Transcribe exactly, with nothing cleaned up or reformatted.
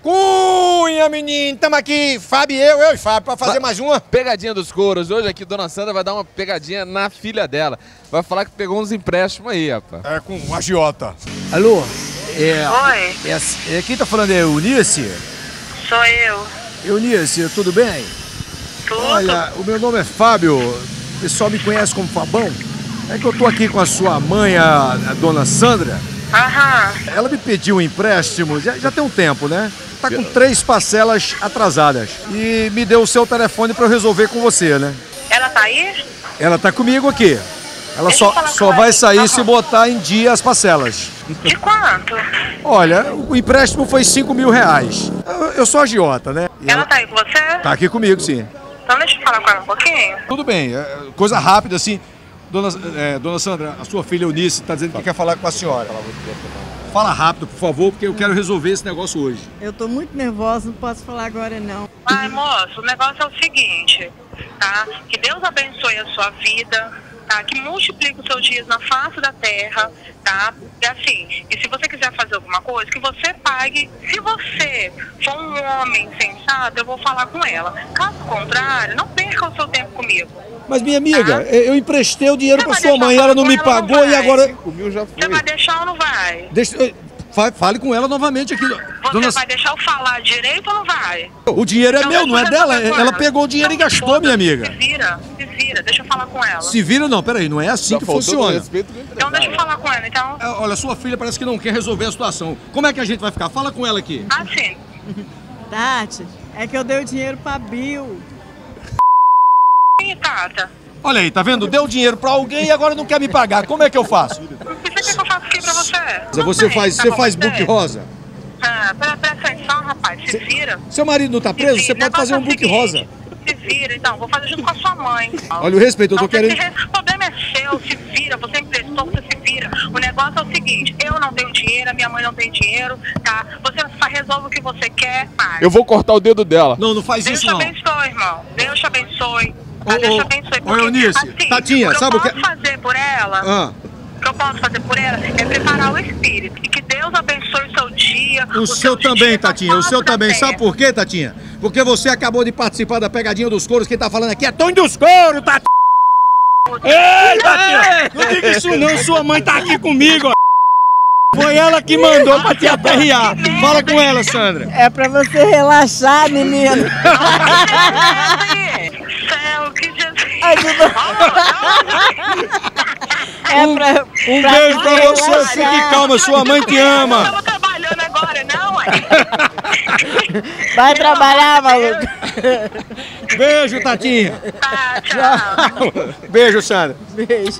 Cunha, menino, tamo aqui, Fábio e eu, eu e Fábio, pra fazer vai, mais uma. Pegadinha dos Couros, hoje aqui, dona Sandra vai dar uma pegadinha na filha dela. Vai falar que pegou uns empréstimos aí, rapaz. É, com um agiota. Alô? É, oi? É, é, quem tá falando é Eunice? Sou eu. Eunice, tudo bem? Tudo. Olha, o meu nome é Fábio, o pessoal me conhece como Fabão. É que eu tô aqui com a sua mãe, a, a dona Sandra. Aham. Ela me pediu um empréstimo, já, já tem um tempo, né? Tá com três parcelas atrasadas. E me deu o seu telefone pra eu resolver com você, né? Ela tá aí? Ela tá comigo aqui. Ela Deixa só, só vai sair se botar em dia as parcelas. De quanto? Olha, o empréstimo foi cinco mil reais. Eu, eu sou agiota, né? E ela, ela tá aí com você? Tá aqui comigo, sim. Então deixa eu falar com ela um pouquinho. Tudo bem, coisa rápida assim. Dona, é, dona Sandra, a sua filha Eunice está dizendo que quer falar com a senhora. Fala rápido, por favor, porque eu quero resolver esse negócio hoje. Eu estou muito nervosa, não posso falar agora, não. Ai, moço, o negócio é o seguinte, tá? Que Deus abençoe a sua vida, tá? Que multiplique os seus dias na face da terra, tá? E assim, e se você quiser fazer alguma coisa, que você pague. Se você for um homem sensato, eu vou falar com ela. Caso contrário, não perca o seu tempo comigo. Mas minha amiga, ah, eu emprestei o dinheiro pra sua mãe, ela não me pagou e agora... Você vai deixar ou não vai? Deixa... Fale com ela novamente aqui. Você Dona... vai deixar eu falar direito ou não vai? O dinheiro é então, meu, não é dela. Ela pegou o dinheiro não, e gastou, foda, minha amiga. Se vira, se vira, deixa eu falar com ela. Se vira não, peraí, não é assim Já que funciona. Então deixa eu falar com ela, então. Olha, sua filha parece que não quer resolver a situação. Como é que a gente vai ficar? Fala com ela aqui. Ah, sim. Tati, é que eu dei o dinheiro pra Bill. Tata. Olha aí, tá vendo? Deu dinheiro pra alguém e agora não quer me pagar. Como é que eu faço? Você quer que eu faça o que pra você? Não você tem, faz, tá você faz book rosa. Ah, presta atenção, rapaz. Se vira. Seu marido não tá preso? Você pode fazer um book rosa. Se vira, então. Vou fazer junto com a sua mãe. Olha o respeito, eu tô querendo... O problema é seu, se vira. Você emprestou, você se vira. O negócio é o seguinte, eu não tenho dinheiro, a minha mãe não tem dinheiro, tá? Você resolve o que você quer, pai. Eu vou cortar o dedo dela. Não, não faz isso, não. Deus te abençoe, irmão. Deus te abençoe. Ô, ah, deixa eu abençoar, porque, ô, Eunice, assim, Tatinha, o que sabe eu posso que... fazer por ela, ah. o que eu posso fazer por ela é preparar o espírito. E que Deus abençoe o seu dia. O, o seu também, Tatinha, o seu também. Terra. Sabe por quê, Tatinha? Porque você acabou de participar da Pegadinha dos Couros. Quem tá falando aqui é Tonho dos Couros, Tatinha. Ei, Tatinha, não diga isso não, sua mãe tá aqui comigo, ó. Foi ela que mandou pra te aperrear. Fala com ela, Sandra. É pra você relaxar, menino. É pra, um pra beijo pra você, fique calma, sua mãe te ama. Eu tava trabalhando agora, não, mãe? Vai trabalhar, maluco. Beijo, Tatinha. Tá, tchau. Beijo, Sandra. Beijo.